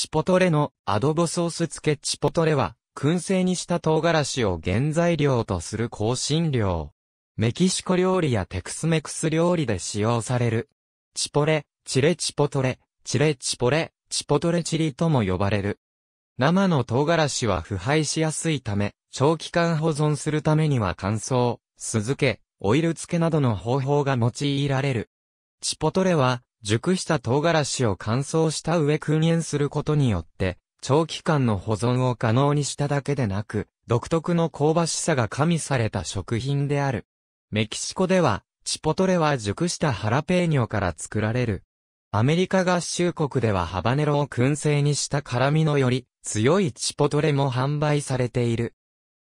チポトレのアドボソース漬け。チポトレは燻製にした唐辛子を原材料とする香辛料。メキシコ料理やテクスメクス料理で使用される。チポレ、チレチポトレ、チレチポレ、チポトレチリとも呼ばれる。生の唐辛子は腐敗しやすいため、長期間保存するためには乾燥、酢漬け、オイル漬けなどの方法が用いられる。チポトレは、熟した唐辛子を乾燥した上燻煙することによって、長期間の保存を可能にしただけでなく、独特の香ばしさが加味された食品である。メキシコでは、チポトレは熟したハラペーニョから作られる。アメリカ合衆国ではハバネロを燻製にした辛味のより強いチポトレも販売されている。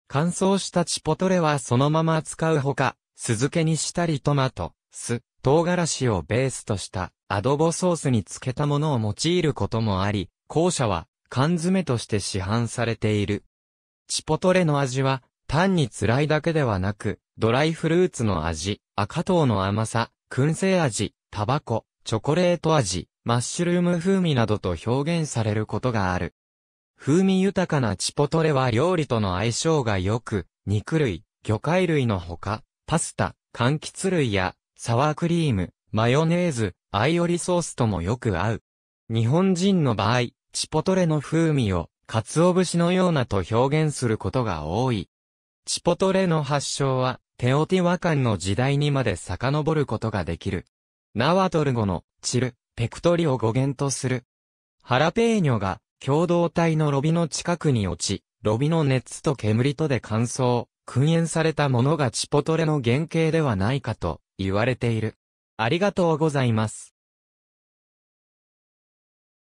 乾燥したチポトレはそのまま使うほか、酢漬けにしたりトマト、酢、唐辛子をベースとしたアドボソースに漬けたものを用いることもあり、後者は缶詰として市販されている。チポトレの味は単に辛いだけではなく、ドライフルーツの味、赤糖の甘さ、燻製味、タバコ、チョコレート味、マッシュルーム風味などと表現されることがある。風味豊かなチポトレは料理との相性が良く、肉類、魚介類のほか、パスタ、柑橘類や、サワークリーム、マヨネーズ、アイオリソースともよく合う。日本人の場合、チポトレの風味を、鰹節のようなと表現することが多い。チポトレの発祥は、テオティワカンの時代にまで遡ることができる。ナワトル語の、チル、ペクトリを語源とする。ハラペーニョが、共同体の炉火の近くに落ち、炉火の熱と煙とで乾燥、燻煙されたものがチポトレの原型ではないかと、言われている。ありがとうございます。